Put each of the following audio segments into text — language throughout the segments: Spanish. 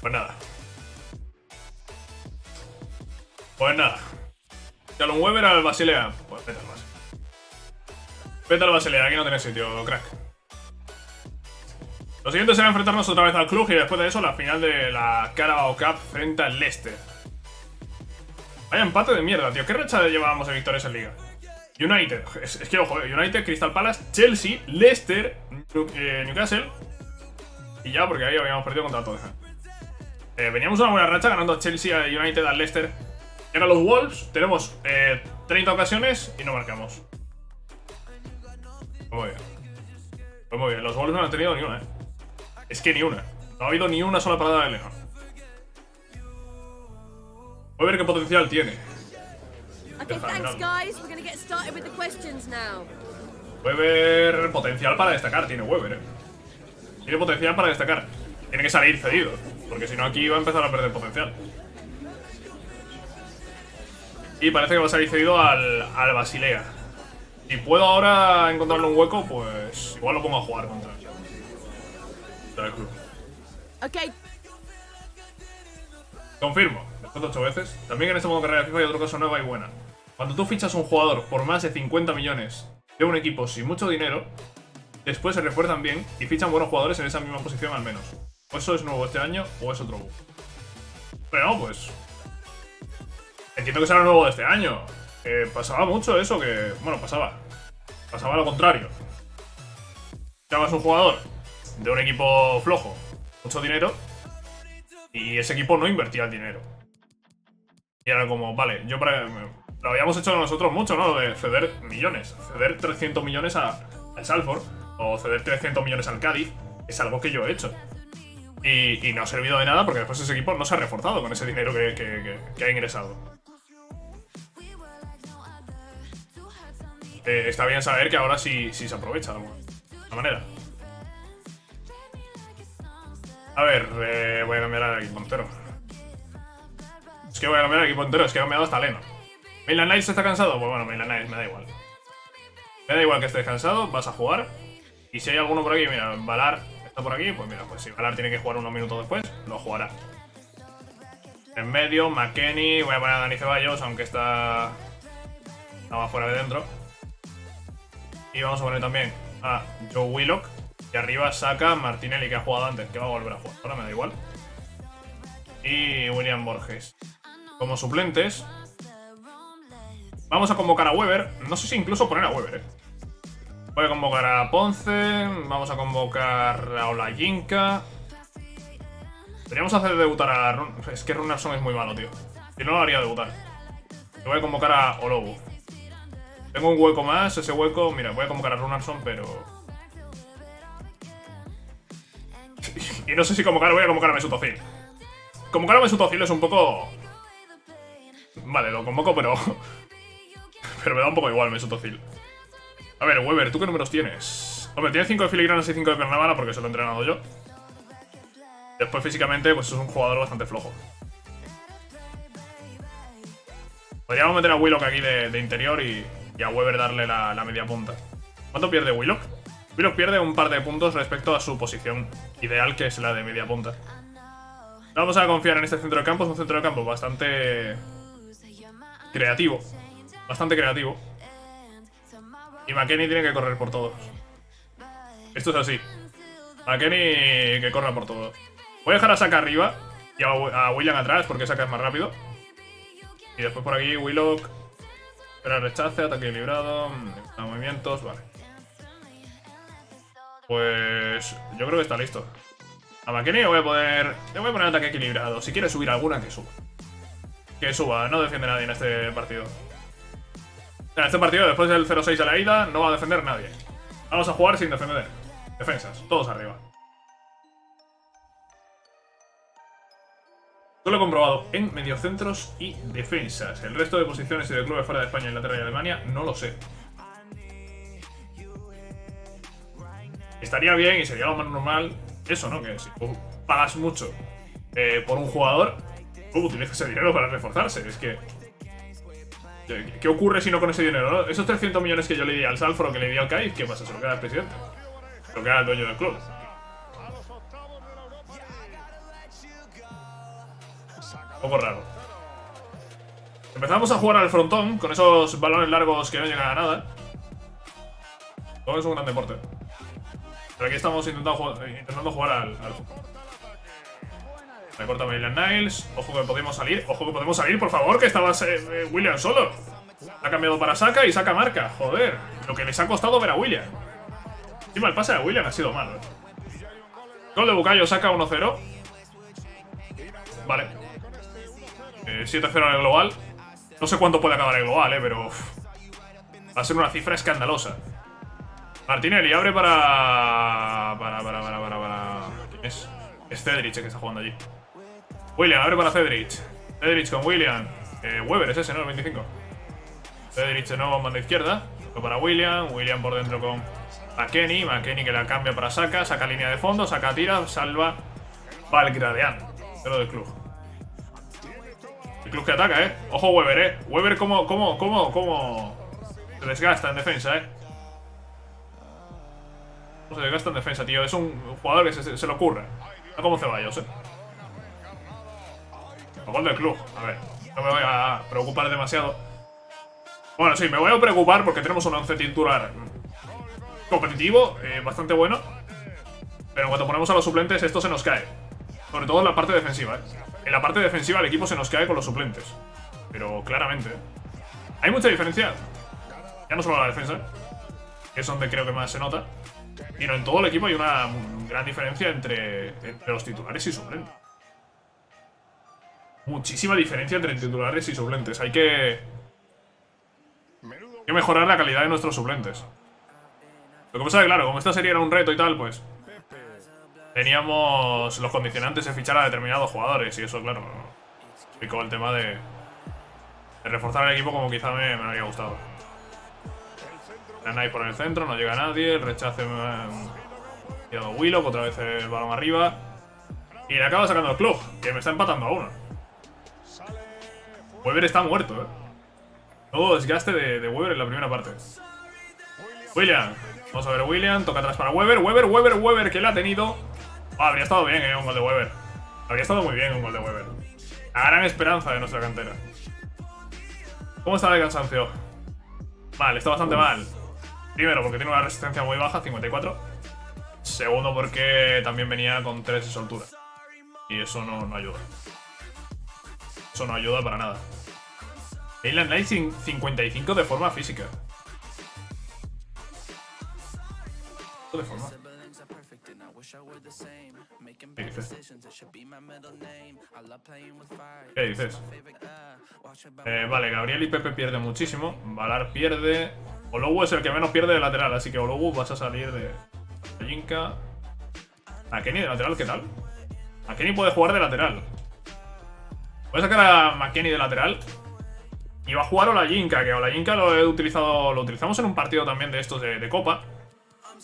Pues nada. Ya lo mueven al Basilea. Pues vete al Basilea. Vete al Basilea, aquí no tenés sitio, crack. Lo siguiente será enfrentarnos otra vez al club y después de eso la final de la Carabao Cup frente al Leicester. Vaya empate de mierda, tío. ¿Qué racha llevábamos de victorias en Liga? United. Es que, ojo, United, Crystal Palace, Chelsea, Leicester, Newcastle. Y ya, porque ahí habíamos perdido contra todos. Veníamos una buena racha ganando a Chelsea, a United, al Leicester. Y ahora los Wolves. Tenemos 30 ocasiones y no marcamos. Muy bien. Pues muy bien. Los Wolves no han tenido ni una, Es que ni una. No ha habido ni una sola parada de Leno. Voy a ver qué potencial tiene. Weber, potencial para destacar, tiene Weber, Tiene potencial para destacar. Tiene que salir cedido, porque si no aquí va a empezar a perder potencial. Y parece que va a salir cedido al Basilea. Si puedo ahora encontrarle un hueco, pues igual lo pongo a jugar contra el club. Okay. Confirmo, después de 8 veces. También en este modo carrera de FIFA hay otra cosa nueva y buena. Cuando tú fichas a un jugador por más de 50 millones de un equipo sin mucho dinero, después se refuerzan bien y fichan buenos jugadores en esa misma posición al menos. ¿O eso es nuevo este año o es otro bug? Pero no, pues... entiendo que será nuevo de este año. Pasaba mucho eso que... bueno, pasaba lo contrario. Fichabas un jugador de un equipo flojo, mucho dinero, y ese equipo no invertía el dinero. Y era como, vale, yo para... lo habíamos hecho nosotros mucho, ¿no? Lo de ceder millones. Ceder 300 millones al Salford o ceder 300 millones al Cádiz es algo que yo he hecho. Y no ha servido de nada porque después ese equipo no se ha reforzado con ese dinero que ha ingresado. Está bien saber que ahora sí se aprovecha de alguna manera. A ver, voy a cambiar al equipo entero. Es que voy a cambiar al equipo entero, es que he cambiado hasta Leno. ¿Maitland-Niles está cansado? Pues bueno, Maitland-Niles me da igual. Me da igual que estés cansado, vas a jugar. Y si hay alguno por aquí, mira, Valar está por aquí, pues mira, pues si Valar tiene que jugar unos minutos después, lo jugará. En medio, McKenny, voy a poner a Dani Ceballos, aunque está más fuera de dentro. Y vamos a poner también a Joe Willock. Y arriba saca Martinelli, que ha jugado antes, que va a volver a jugar, ahora me da igual. Y William Borges. Como suplentes, vamos a convocar a Weber. No sé si incluso poner a Weber, Voy a convocar a Ponce. Vamos a convocar a Olajinka. Deberíamos hacer debutar a Es que Runarsson es muy malo, tío. Si no, lo haría debutar. Voy a convocar a Olobu. Tengo un hueco más. Ese hueco... mira, voy a convocar a Runarsson, pero... y no sé si convocar... voy a convocar a Mesut Özil. Convocar a Mesut Özil es un poco... vale, lo convoco, pero... pero me da un poco igual Mesut Özil. A ver, Weber, ¿tú qué números tienes? Hombre, tiene 5 de filigranas y 5 de carnaval, porque eso lo he entrenado yo. Después físicamente, pues es un jugador bastante flojo. Podríamos meter a Willock aquí de interior y a Weber darle la media punta. ¿Cuánto pierde Willock? Willock pierde un par de puntos respecto a su posición ideal, que es la de media punta. Vamos a confiar en este centro de campo. Es un centro de campo bastante creativo. Y McKenny tiene que correr por todos. Esto es así. McKenny que corra por todos. Voy a dejar a Saka arriba y a William atrás, porque Saka es más rápido. Y después por aquí Willock. Espera, rechace, ataque equilibrado, movimientos, vale. Pues yo creo que está listo. A McKenny le voy a poner ataque equilibrado. Si quiere subir alguna, que suba. Que suba, no defiende nadie en este partido. En este partido, después del 0-6 a la ida, no va a defender nadie. Vamos a jugar sin defender. Defensas, todos arriba. Solo he comprobado en mediocentros y defensas. El resto de posiciones y de clubes fuera de España, Inglaterra y Alemania, no lo sé. Estaría bien y sería lo más normal eso, ¿no? Que si tú pagas mucho por un jugador, tú utilizas ese dinero para reforzarse. Es que... ¿qué ocurre si no con ese dinero, no? Esos 300 millones que yo le di al Salford o que le di al Cádiz, ¿qué pasa? Se lo queda el presidente. Se lo queda el dueño del club. Un poco raro. Empezamos a jugar al frontón con esos balones largos que no llegan a nada. Todo es un gran deporte. Pero aquí estamos intentando jugar al fútbol. Recorta Maitland-Niles. Ojo que podemos salir. Ojo que podemos salir, por favor, que estaba William solo. Ha cambiado para Saka y Saka marca. Joder, lo que les ha costado ver a William. Encima el pase de William ha sido malo. Gol de Bukayo Saka, 1-0. Vale. 7-0 en el global. No sé cuánto puede acabar el global, pero va a ser una cifra escandalosa. Martinelli abre para ¿quién es? Es Cedric el que está jugando allí. William abre para Cedric. Cedric con William. Weber es ese, ¿no? El 25. Cedric de nuevo en banda izquierda. Para William. William por dentro con McKenny. McKenny que la cambia para Saka. Saka línea de fondo. Saka tira. Salva Valgradean. Pero del club. El club que ataca, ¿eh? Ojo Weber, ¿eh? Weber cómo se desgasta en defensa, ¿eh? No se desgasta en defensa, tío. Es un jugador que se le ocurre. No como Ceballos, ¿eh? O gol del club. A ver, no me voy a preocupar demasiado. Bueno, sí, me voy a preocupar porque tenemos un 11 titular competitivo, bastante bueno. Pero en cuanto ponemos a los suplentes, esto se nos cae. Sobre todo en la parte defensiva, ¿eh? En la parte defensiva el equipo se nos cae con los suplentes. Pero claramente, ¿eh? Hay mucha diferencia. Ya no solo en la defensa, que es donde creo que más se nota. Pero en todo el equipo hay una gran diferencia entre los titulares y suplentes. Muchísima diferencia entre titulares y suplentes. Hay que mejorar la calidad de nuestros suplentes. Lo que pasa es que, claro, como esta serie era un reto y tal, pues teníamos los condicionantes de fichar a determinados jugadores. Y eso, claro, explicó el tema de reforzar el equipo como quizá me habría gustado. Nanai por el centro, no llega nadie. El rechace Joe Willock, otra vez el balón arriba. Y le acaba sacando el club, que me está empatando a uno. Weber está muerto, eh. Todo desgaste de Weber en la primera parte. William, vamos a ver, William, toca atrás para Weber. Weber, que la ha tenido. Habría estado bien, un gol de Weber. Habría estado muy bien un gol de Weber. La gran esperanza de nuestra cantera. ¿Cómo está de cansancio? Mal, está bastante mal. Primero, porque tiene una resistencia muy baja, 54. Segundo, porque también venía con 3 de soltura. Y eso no ayuda. Eso no ayuda para nada. Maitland-Niles 55 de forma física. De forma. ¿Qué dices? Vale, Gabriel y Pepe pierden muchísimo. Valar pierde. Olobu es el que menos pierde de lateral, así que Olobu vas a salir de Olajinka. McKenny de lateral, ¿qué tal? McKenny puede jugar de lateral. Voy a sacar a McKenny de lateral. Y va a jugar Olajinka, que Olajinka lo utilizamos en un partido también de estos de Copa.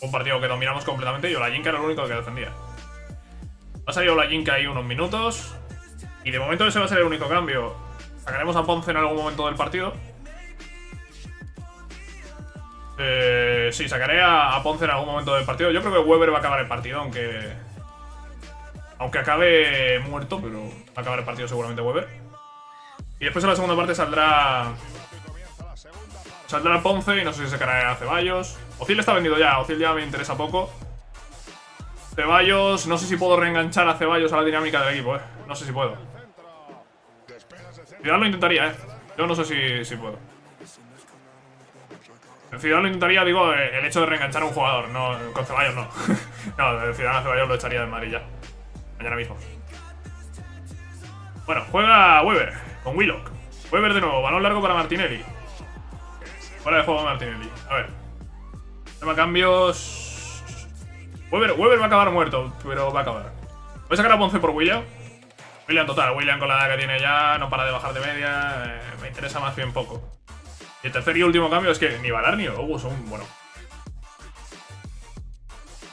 Un partido que dominamos completamente y Olajinka era el único que defendía. Va a salir Olajinka ahí unos minutos. Y de momento ese va a ser el único cambio. Sacaremos a Ponce en algún momento del partido. Sí, sacaré a Ponce en algún momento del partido. Yo creo que Weber va a acabar el partido, aunque acabe muerto, pero va a acabar el partido seguramente Weber. Y después en la segunda parte saldrá Ponce y no sé si sacará a Ceballos. Ozil está vendido ya, Ozil ya me interesa poco. Ceballos, no sé si puedo reenganchar a Ceballos a la dinámica del equipo, no sé si puedo. Ciudad lo intentaría, yo no sé si puedo. El Ciudad lo intentaría, digo, el hecho de reenganchar a un jugador, no, con Ceballos no. No, el Ciudad a Ceballos lo echaría de Madrid ya, mañana mismo. Bueno, juega Weber, con Willock. Weber de nuevo, balón largo para Martinelli. Fuera de juego Martinelli, a ver. Tema cambios. Weber va a acabar muerto, pero va a acabar. Voy a sacar a Ponce por William. William total, William con la edad que tiene ya, no para de bajar de media, me interesa más bien poco. Y el tercer y último cambio es que ni Valar ni Olobu son buenos.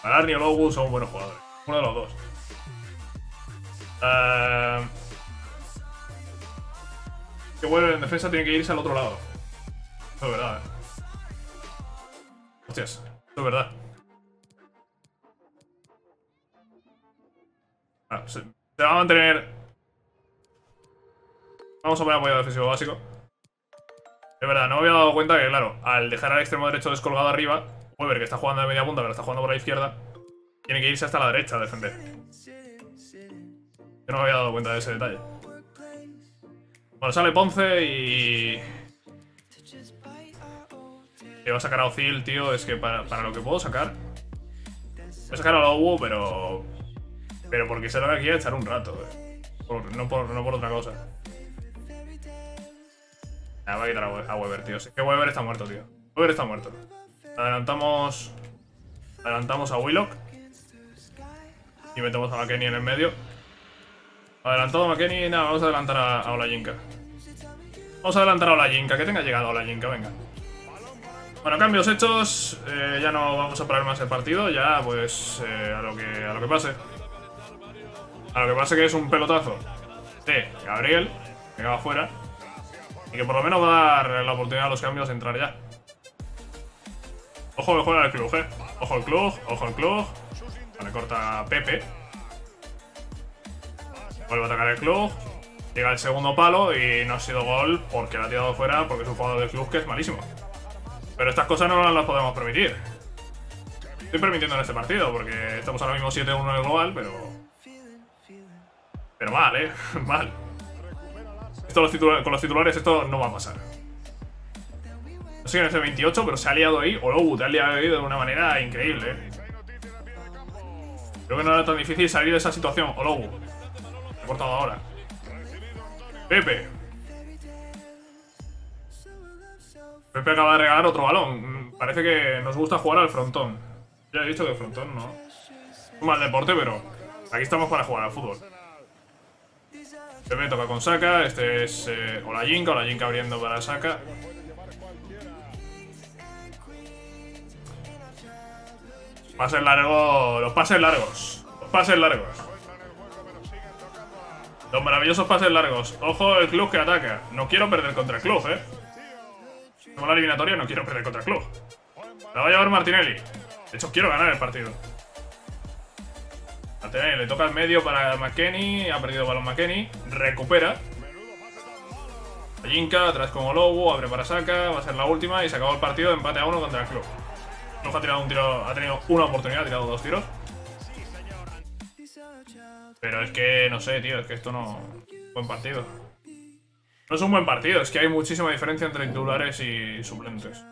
Valar ni Olobu son buenos jugadores, uno de los dos. Que Weber en defensa tiene que irse al otro lado. Eso es verdad, Hostias, eso es verdad. Se va a mantener. Vamos a poner apoyado defensivo básico. Es verdad, no me había dado cuenta que, claro, al dejar al extremo derecho descolgado arriba, Weber, que está jugando de media punta, pero está jugando por la izquierda, tiene que irse hasta la derecha a defender. Yo no me había dado cuenta de ese detalle. Bueno, sale Ponce y... le va a sacar a Özil, tío. Es que para lo que puedo sacar, voy a sacar a Olobu, pero... pero porque se lo voy aquí a echar un rato, no por otra cosa. Nada, voy a quitar a Weber, tío. Es que Weber está muerto, tío. Weber está muerto. Adelantamos a Willock. Y metemos a McKenny en el medio. Adelantado McKenny, nada, vamos a adelantar a Olajinka. Vamos a adelantar a Olajinka, que tenga llegado Olajinka, venga. Bueno, cambios hechos. Ya no vamos a parar más el partido. Ya, pues, a lo que pase. A lo que pase, que es un pelotazo de Gabriel, que va afuera. Y que por lo menos va a dar la oportunidad a los cambios de entrar ya. Ojo que juega el club, Ojo el club, Vale, corta Pepe. Vuelve a atacar el club. Llega el segundo palo y no ha sido gol porque la ha tirado fuera, porque es un jugador del club que es malísimo. Pero estas cosas no las podemos permitir. Estoy permitiendo en este partido porque estamos ahora mismo 7-1 en el global, pero mal, mal. Esto con los titulares esto no va a pasar. No sé quién es el 28, pero se ha liado ahí. Olobu, te ha liado ahí de una manera increíble, Creo que no era tan difícil salir de esa situación, Olobu. He cortado ahora. Pepe. Pepe acaba de regalar otro balón. Parece que nos gusta jugar al frontón. Ya he dicho que frontón no. Es un mal deporte, pero aquí estamos para jugar al fútbol. Pepe toca con Saka. Este es Olajinka. Olajinka abriendo para Saka. Pases largos. Los pases largos. Los pases largos. Los maravillosos pases largos. Ojo el club que ataca. No quiero perder contra el club, Como la eliminatoria, no quiero perder contra el club. La va a llevar Martinelli. De hecho, quiero ganar el partido. Martinelli le toca al medio para McKenny. Ha perdido el balón McKenny. Recupera. Olajinka atrás con Olobu. Abre para Saka. Va a ser la última. Y se acabó el partido. Empate a 1 contra el club. Nos ha tirado un tiro, ha tenido una oportunidad, ha tirado dos tiros. Pero es que, no sé, tío, es que esto no... buen partido. No es un buen partido, es que hay muchísima diferencia entre titulares y suplentes.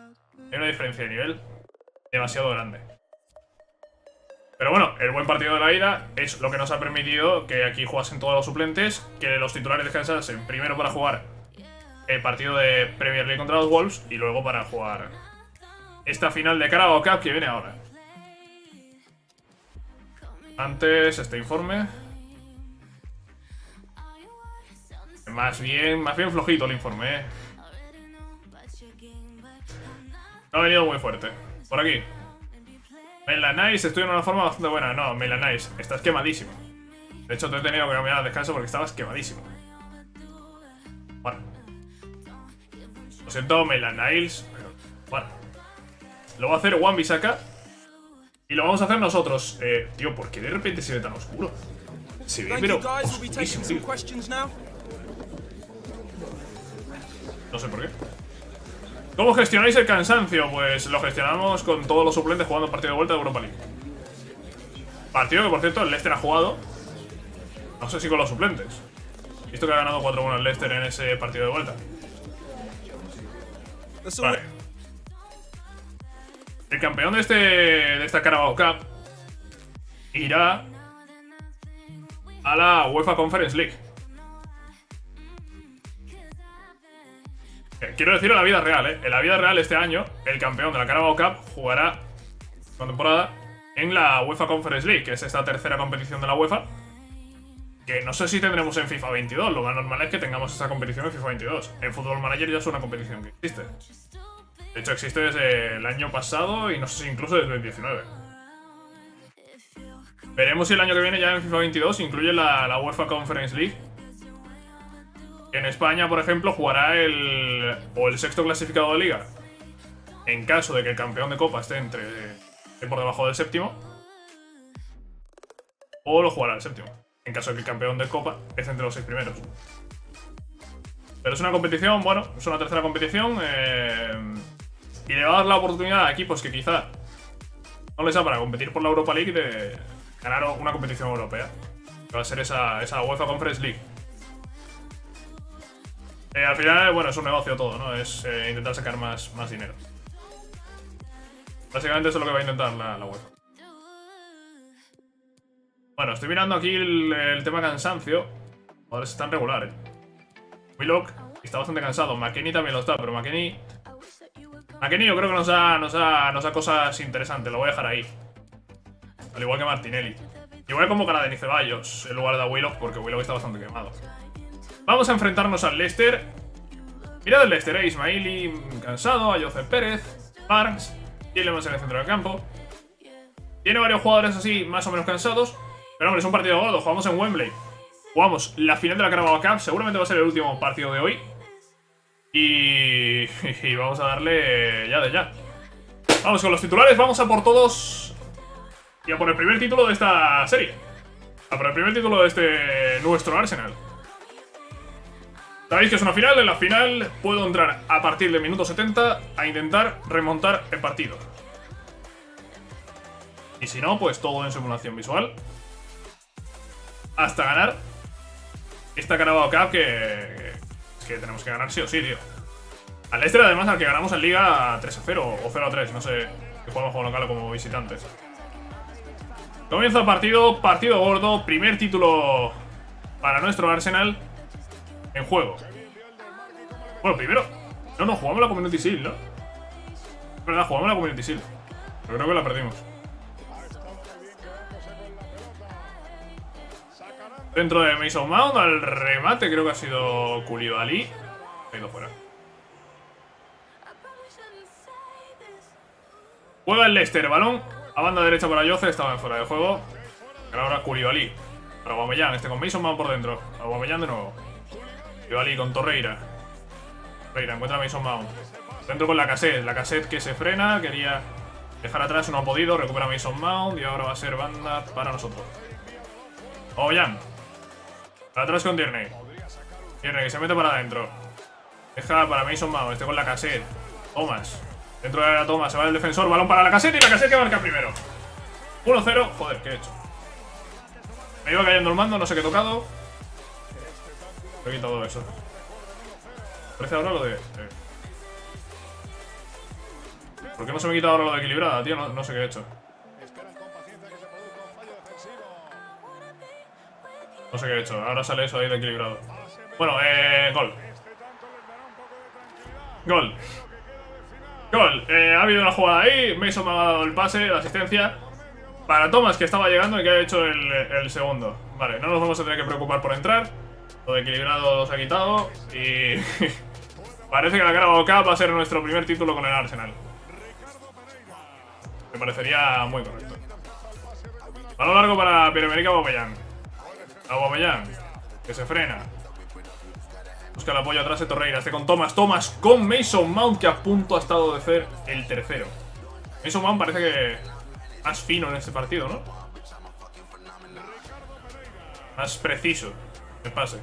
Hay una diferencia de nivel demasiado grande. Pero bueno, el buen partido de la ida es lo que nos ha permitido que aquí jugasen todos los suplentes, que los titulares descansasen primero para jugar el partido de Premier League contra los Wolves y luego para jugar esta final de Carabao Cup que viene ahora. Antes, este informe. Más bien flojito el informe, No ha venido muy fuerte. Por aquí. Maitland-Niles, estoy en una forma bastante buena. No, Maitland-Niles, estás quemadísimo. De hecho, te he tenido que cambiar al descanso porque estabas quemadísimo. Bueno. Lo siento, Maitland-Niles, pero... bueno. Lo va a hacer Juan Bisaca. Y lo vamos a hacer nosotros. Tío, ¿por qué de repente se ve tan oscuro? Se ve, pero oscurísimo, tío. No sé por qué. ¿Cómo gestionáis el cansancio? Pues lo gestionamos con todos los suplentes jugando partido de vuelta de Europa League. Partido que, por cierto, el Leicester ha jugado. No sé si con los suplentes. Visto que ha ganado 4-1 el Leicester en ese partido de vuelta. Vale. El campeón de esta Carabao Cup irá a la UEFA Conference League. Quiero decir en la vida real, En la vida real este año, el campeón de la Carabao Cup jugará una temporada en la UEFA Conference League, que es esta tercera competición de la UEFA, que no sé si tendremos en FIFA 22. Lo más normal es que tengamos esta competición en FIFA 22. En Football Manager ya es una competición que existe. De hecho, existe desde el año pasado y no sé si incluso desde el 19. Veremos si el año que viene ya en FIFA 22 incluye la UEFA Conference League. En España, por ejemplo, jugará el sexto clasificado de liga. En caso de que el campeón de Copa esté por debajo del séptimo. O lo jugará el séptimo. En caso de que el campeón de Copa esté entre los 6 primeros. Pero es una competición, bueno, es una tercera competición y le va a dar la oportunidad a equipos que quizá no les da para competir por la Europa League de ganar una competición europea, que va a ser esa UEFA Conference League. Al final, bueno, es un negocio todo, ¿no? Es intentar sacar más dinero. Básicamente eso es lo que va a intentar la UEFA. Bueno, estoy mirando aquí el tema cansancio. Joder, están regular, Willock está bastante cansado. McKenny también lo está, pero McKenny yo creo que nos da cosas interesantes. Lo voy a dejar ahí. Al igual que Martinelli. Y voy a convocar a Dani Ceballos en lugar de a Willock, porque Willock está bastante quemado. Vamos a enfrentarnos al Leicester. Mirad el Leicester, Ismaili cansado, a Josep Pérez, Barnes, Tielemans en el centro del campo. Tiene varios jugadores así, más o menos cansados. Pero hombre, es un partido gordo, jugamos en Wembley. Jugamos la final de la Carabao Cup, seguramente va a ser el último partido de hoy. Y vamos a darle ya de ya. Vamos con los titulares, vamos a por todos. Y a por el primer título de esta serie. A por el primer título de nuestro Arsenal. Sabéis que es una final, en la final puedo entrar a partir del minuto 70 a intentar remontar el partido. Y si no, pues todo en simulación visual. Hasta ganar esta Carabao Cup que tenemos que ganar sí o sí, tío. Al Leicester además al que ganamos en Liga 3-0 o 0-3, no sé, que jugamos juego local o como visitantes. Comienza el partido gordo, primer título para nuestro Arsenal. En juego. Bueno, primero. No, jugamos la Community Shield, ¿no? Es verdad, jugamos la Community Shield. Pero creo que la perdimos. Dentro de Mason Mount, al remate creo que ha sido Koulibaly. Ha ido fuera. Juega el Leicester, balón a banda derecha para Jose, estaba en fuera de juego. Ahora Koulibaly. Para Guameyang, con Mason Mount por dentro. A Guameyang de nuevo. Koulibaly con Torreira. Torreira encuentra a Mason Mount. Dentro con Lacazette. Lacazette que se frena. Quería dejar atrás, no ha podido. Recupera a Mason Mount. Y ahora va a ser banda para nosotros. Oyan. Para atrás con Tierney. Tierney que se mete para adentro. Deja para Mason Mount. Este con Lacazette. Thomas. Dentro de la Thomas. Se va el defensor. Balón para Lacazette. Y Lacazette que marca primero. 1-0. Joder, ¿qué he hecho? Me iba cayendo el mando. No sé qué he tocado. He quitado eso. Parece ahora lo de... ¿Por qué no se me ha quitado ahora lo de equilibrada, tío? No sé qué he hecho. No sé qué he hecho. Ahora sale eso ahí de equilibrado. Bueno, gol. Gol. Gol. Ha habido una jugada ahí. Mason me ha dado el pase, la asistencia. Para Thomas, que estaba llegando y que ha hecho el segundo. Vale, no nos vamos a tener que preocupar por entrar. Lo de equilibrado se ha quitado y parece que la Carabao Cup va a ser nuestro primer título con el Arsenal. Me parecería muy correcto. Balón largo para Pierre-Emerick Aubameyang. Aubameyang, que se frena. Busca el apoyo atrás de Torreira. Este con Thomas. Thomas con Mason Mount, que a punto ha estado de ser el tercero. Mason Mount parece que más fino en este partido, ¿no? Más preciso. El pase.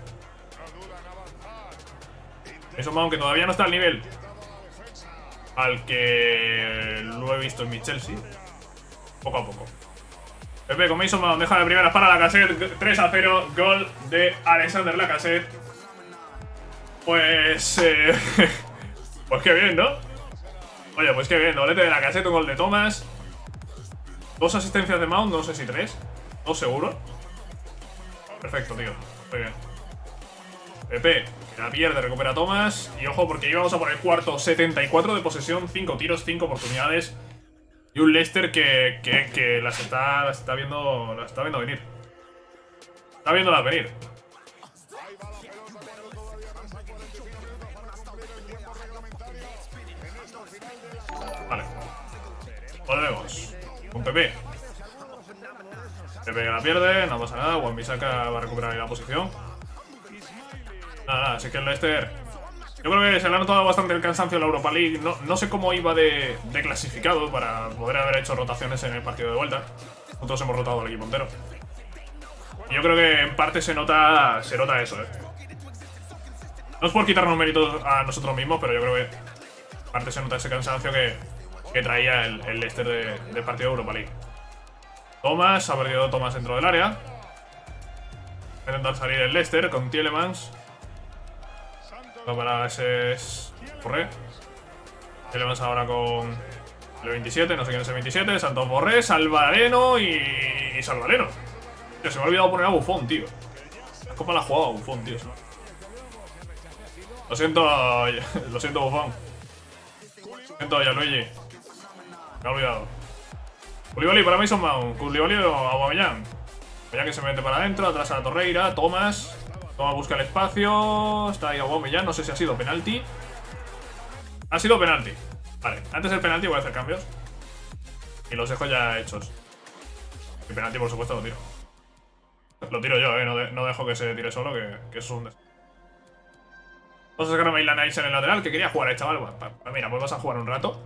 Eso, aunque todavía no está al nivel al que lo he visto en mi Chelsea. Poco a poco. Pepe con Mason Mount deja de primeras para Lacazette. 3-0. Gol de Alexander Lacazette. Pues qué bien, ¿no? Oye, pues qué bien. Doblete de Lacazette, un gol de Thomas. Dos asistencias de Mount, no sé si tres. Dos seguro. Perfecto, tío. Muy bien. Pepe, que la pierde, recupera a Thomas. Y ojo, porque íbamos a por el cuarto. 74 de posesión, 5 tiros, 5 oportunidades. Y un Leicester que las está viendo venir. Está viéndolas venir. Vale. Volvemos. Con Pepe. Pepe que la pierde, no pasa nada. Wan-Bissaka va a recuperar ahí la posición. Nada, así que el Leicester. Yo creo que se le ha notado bastante el cansancio en la Europa League. No sé cómo iba de clasificado para poder haber hecho rotaciones en el partido de vuelta. Nosotros hemos rotado al equipo entero. Y yo creo que en parte se nota eso, No es por quitarnos méritos a nosotros mismos, pero yo creo que aparte se nota ese cansancio que traía el Leicester del partido de Europa League. Thomas, ha perdido Thomas dentro del área. Va a intentar salir el Leicester con Tielemans. Va para ese... Borré. Tielemans ahora con el 27, no sé quién es el 27. Santos Borré, salva Leno y salva Leno. Tío, se me ha olvidado poner a Buffon, tío. La copa la ha jugado a Buffon, tío. Lo siento Buffon. Lo siento Gianluigi. Me ha olvidado. Koulibaly para Mason Mount. Koulibaly o Guameyang. Guameyang que se mete para adentro, atrás a Torreira, Thomas. Thomas busca el espacio. Está ahí Guameyang, no sé si ha sido penalti. Ha sido penalti. Vale, antes del penalti voy a hacer cambios. Y los dejo ya hechos. El penalti, por supuesto, lo tiro. Lo tiro yo, no dejo que se tire solo, que eso es un desastre. Vamos a sacar a Maitland-Niles en el lateral, que quería jugar a chaval. Mira, pues vas a jugar un rato.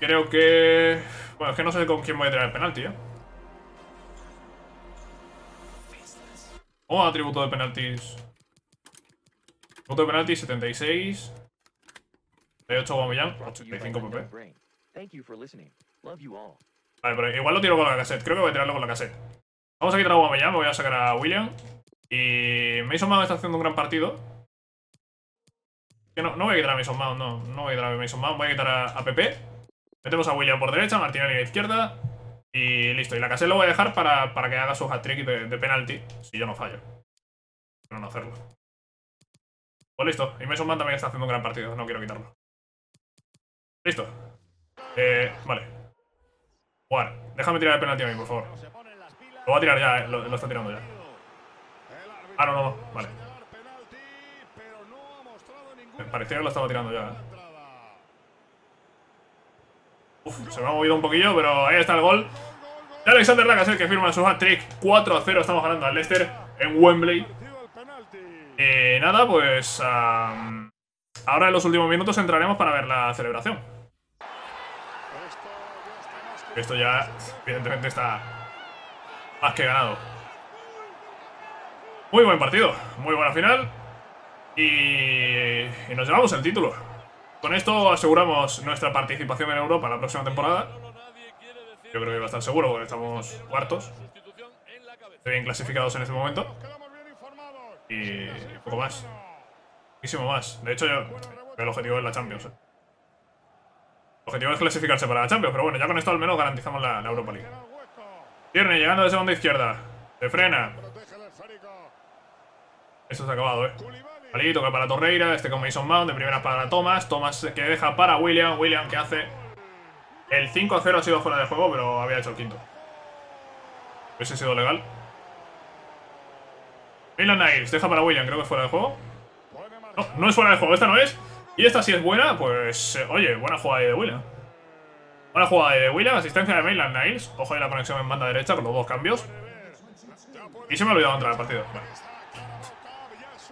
Creo que... Bueno, es que no sé con quién voy a tirar el penalti, Oh, atributo de penaltis. Atributo de penaltis, 76. 38 Guameyang, 85 Pepe. Vale, pero igual lo tiro con Lacazette. Creo que voy a tirarlo con Lacazette. Vamos a quitar a Guameyang, me voy a sacar a William. Y Mason Mount está haciendo un gran partido. No voy a quitar a Mason Mount, no voy a quitar a Mason Mount, voy a quitar a Pepe. Metemos a William por derecha, Martinelli a la izquierda. Y listo, y Lacazette lo voy a dejar para que haga su hat-trick de penalti. Si yo no fallo. Pero no hacerlo. Pues listo, y Mason Mount también está haciendo un gran partido, no quiero quitarlo. Listo. Vale. Jugar, déjame tirar el penalti a mí, por favor. Lo voy a tirar ya, lo está tirando ya. Ah, no, vale. Me parecía que lo estaba tirando ya. Uf, se me ha movido un poquillo, pero ahí está el gol de Alexander Lacazette, que firma su hat-trick. 4-0, estamos ganando al Leicester en Wembley. Y nada, pues... ahora en los últimos minutos entraremos para ver la celebración. Esto ya, evidentemente, está más que ganado. Muy buen partido, muy buena final y nos llevamos el título. Con esto aseguramos nuestra participación en Europa la próxima temporada. Yo creo que va a estar seguro porque estamos cuartos, bien clasificados en este momento. Y poco más, muchísimo más. De hecho, el objetivo es la Champions. El objetivo es clasificarse para la Champions, pero bueno, ya con esto al menos garantizamos la Europa League. Tierney llegando de segunda izquierda, se frena. Esto se ha acabado, Vale, toca para Torreira, este con Mason Mount, de primera para Thomas. Thomas que deja para William, William que hace... El 5-0 ha sido fuera de juego, pero había hecho el quinto. Hubiese sido legal. Maitland-Niles deja para William, creo que es fuera de juego. No, no es fuera de juego, esta no es. Y esta sí es buena, pues... oye, buena jugada ahí de William. Buena jugada ahí de William, asistencia de Maitland-Niles. Ojo de la conexión en banda derecha con los dos cambios. Y se me ha olvidado entrar al partido, vale.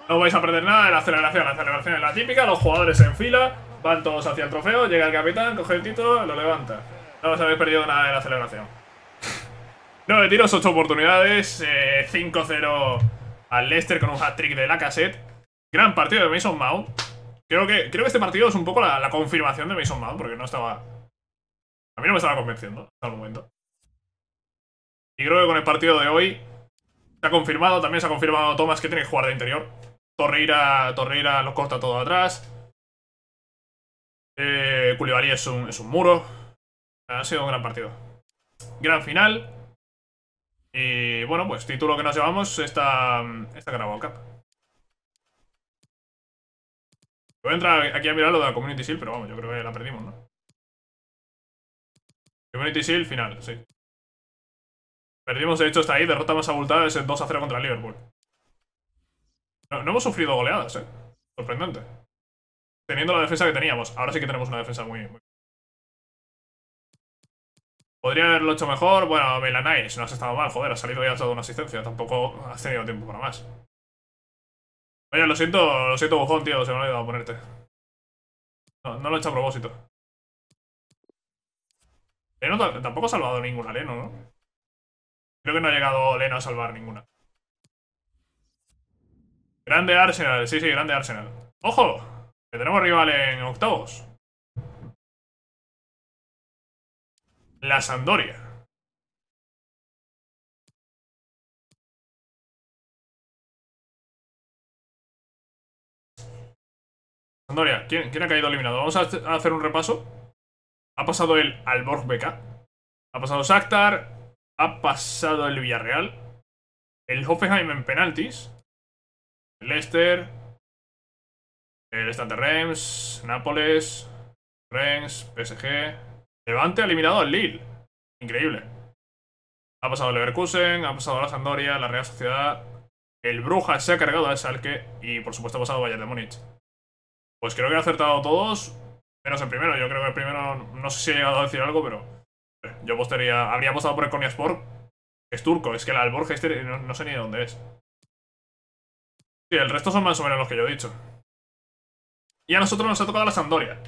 No vais a perder nada de la aceleración es la típica, los jugadores en fila, van todos hacia el trofeo, llega el capitán, coge el título, lo levanta. No os habéis perdido nada de la celebración. 9 tiros, 8 oportunidades, 5-0 al Leicester con un hat-trick de Lacazette. Gran partido de Mason Mount. Creo que este partido es un poco la confirmación de Mason Mount, porque no estaba... A mí no me estaba convenciendo hasta el momento. Y creo que con el partido de hoy se ha confirmado, también se ha confirmado Thomas que tiene que jugar de interior. Torreira lo corta todo atrás. Koulibaly es un muro. Ha sido un gran partido. Gran final. Y bueno, pues título que nos llevamos esta Carabao Cup. Voy a entrar aquí a mirar lo de la Community Shield, pero vamos, yo creo que la perdimos, ¿no? Community Shield final, sí. Perdimos, de hecho, está ahí. Derrota más abultada es el 2-0 contra el Liverpool. No hemos sufrido goleadas, Sorprendente. Teniendo la defensa que teníamos. Ahora sí que tenemos una defensa muy... Podría haberlo hecho mejor. Bueno, Maitland-Niles, no has estado mal, joder. Has salido y has dado una asistencia. Tampoco has tenido tiempo para más. Oye, lo siento, Buffon, tío. Se me ha olvidado ponerte. No lo he hecho a propósito. Leno tampoco ha salvado ninguna, Leno, ¿no? Creo que no ha llegado Leno a salvar ninguna. Grande Arsenal, sí, grande Arsenal. ¡Ojo! Que tenemos rival en octavos. La Sampdoria. Sampdoria, ¿quién ha caído eliminado? Vamos a hacer un repaso. Ha pasado el Alborg BK. Ha pasado Shakhtar. Ha pasado el Villarreal. El Hoffenheim en penaltis. El Leicester. El Stade Reims. Nápoles. Reims. PSG. Levante ha eliminado al Lille. Increíble. Ha pasado el Leverkusen, ha pasado la Sampdoria, la Real Sociedad. El Brujas se ha cargado al Schalke y por supuesto ha pasado Bayern de Múnich. Pues creo que he acertado todos, menos el primero. Yo creo que el primero, no sé si he llegado a decir algo, pero yo apostaría, habría apostado por el Konyaspor. Es turco, es que el Alborg este no sé ni de dónde es. Sí, el resto son más o menos los que yo he dicho. Y a nosotros nos ha tocado la Sampdoria.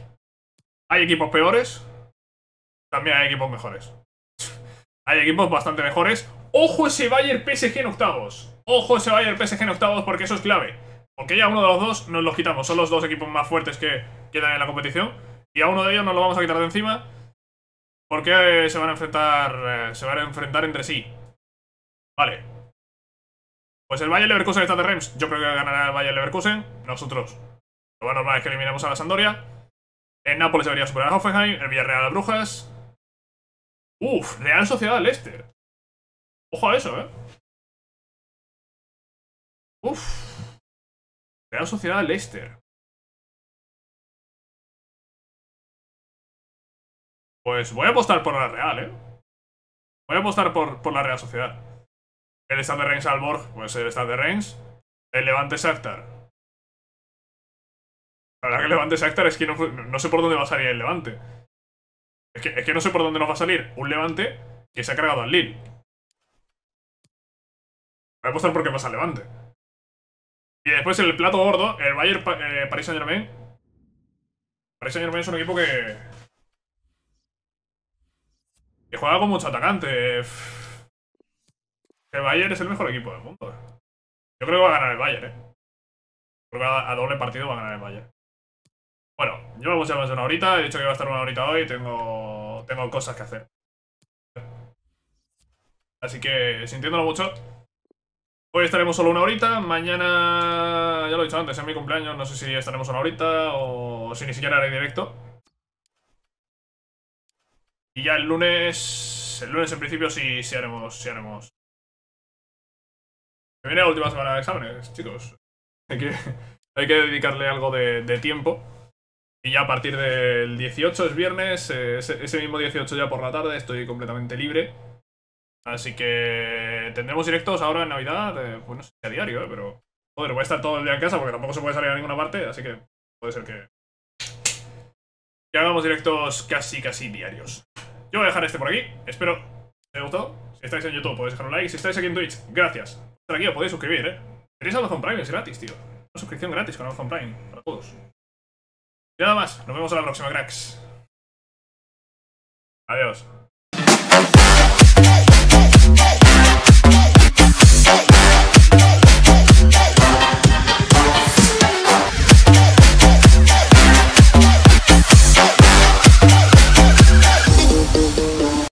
Hay equipos peores. También hay equipos mejores. Hay equipos bastante mejores. ¡Ojo ese Bayern PSG en octavos! ¡Ojo ese Bayern PSG en octavos! Porque eso es clave. Porque ya uno de los dos nos los quitamos. Son los dos equipos más fuertes que quedan en la competición. Y a uno de ellos nos lo vamos a quitar de encima. Porque se van a enfrentar entre sí. Vale. Pues el Bayern Leverkusen está de Reims. Yo creo que ganará el Bayern Leverkusen. Nosotros. Lo más normal es que eliminemos a la Sampdoria. El Nápoles debería superar a Hoffenheim. El Villarreal a Brujas. Uf, Real Sociedad Leicester. Ojo a eso, Uf. Real Sociedad Leicester. Pues voy a apostar por la Real, Voy a apostar por la Real Sociedad. El Stade Reims Alborg, pues el Stade Reims. El Levante Shakhtar. La verdad que el Levante Shakhtar es que no sé por dónde va a salir el Levante. Es que no sé por dónde nos va a salir un Levante que se ha cargado al Lille. Voy a apostar porque pasa el Levante. Y después el plato gordo, el Bayern Paris Saint-Germain. Paris Saint-Germain es un equipo que juega con mucho atacante. El Bayern es el mejor equipo del mundo. Yo creo que va a ganar el Bayern, Creo que a doble partido va a ganar el Bayern. Bueno, llevamos ya más de una horita. He dicho que iba a estar una horita hoy. Tengo cosas que hacer. Así que, sintiéndolo mucho, hoy estaremos solo una horita. Mañana, ya lo he dicho antes, es mi cumpleaños. No sé si estaremos una horita o si ni siquiera haré directo. Y ya el lunes en principio sí haremos. Se viene la última semana de exámenes, chicos. Hay que dedicarle algo de tiempo. Y ya a partir del 18 es viernes, ese mismo 18 ya por la tarde estoy completamente libre. Así que tendremos directos ahora en Navidad, pues no sé si a diario, pero... Joder, voy a estar todo el día en casa porque tampoco se puede salir a ninguna parte, así que puede ser que hagamos directos casi diarios. Yo voy a dejar este por aquí, espero que os haya gustado. Si estáis en YouTube podéis dejar un like, si estáis aquí en Twitch, gracias. Por estar aquí os podéis suscribir, Tenéis Amazon Prime, es gratis, tío. Una suscripción gratis con Amazon Prime, para todos. Y nada más, nos vemos a la próxima, cracks. Adiós.